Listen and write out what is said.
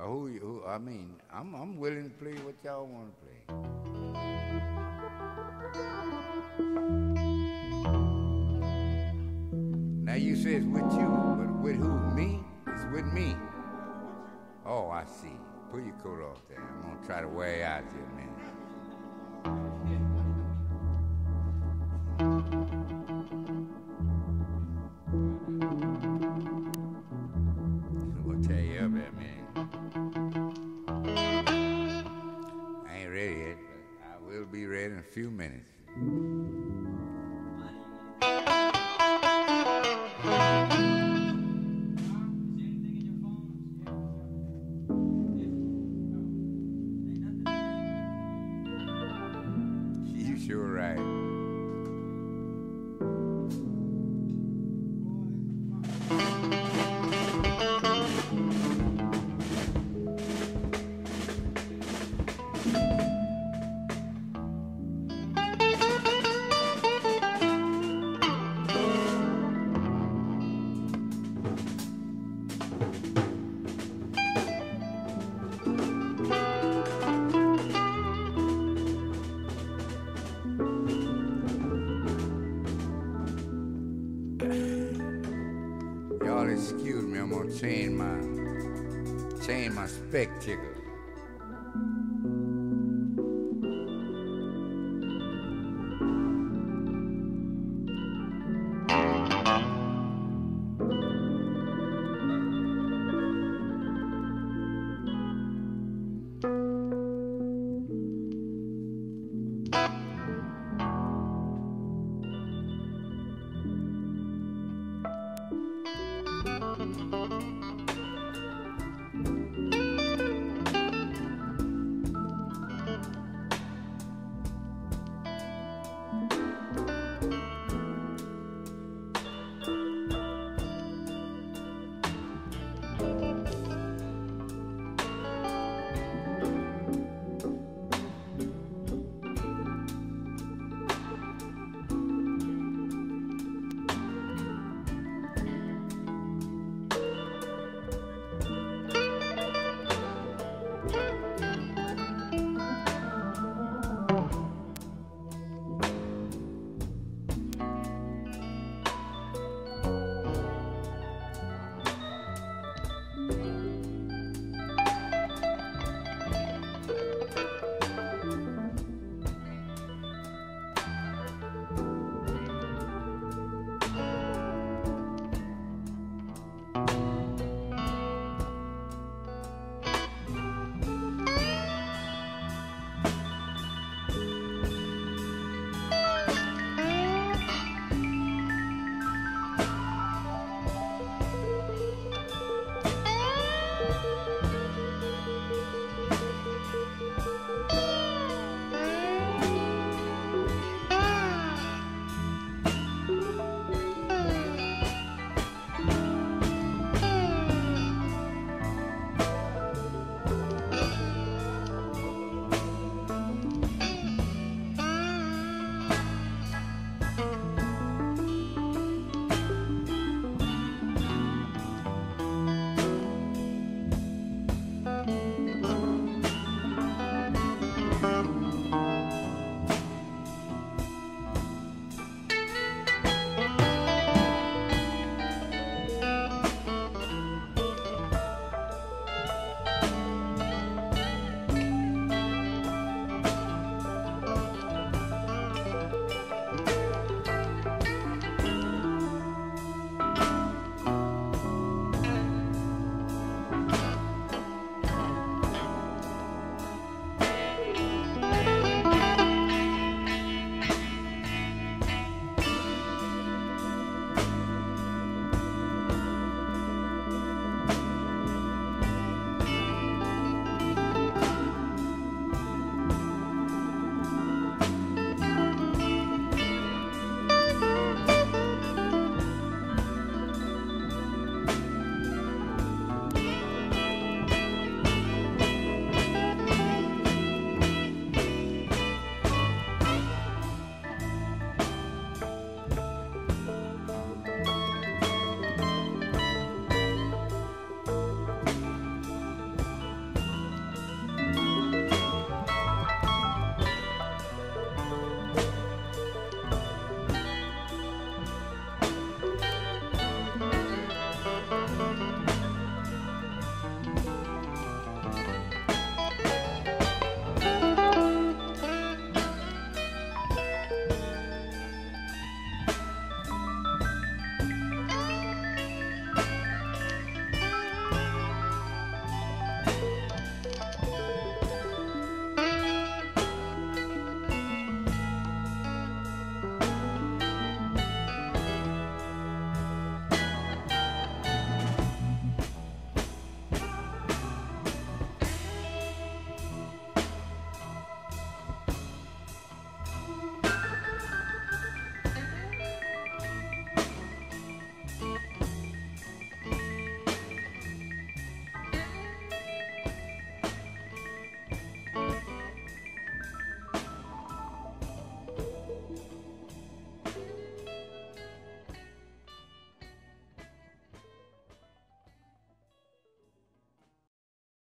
I'm willing to play what y'all want to play. Now you say it's with you, but with who? Me? It's with me. Oh, I see. Pull your coat off there. I'm going to try to wear you out here a minute. Few minutes. You sure right. Excuse me, I'm gonna change my spectacle.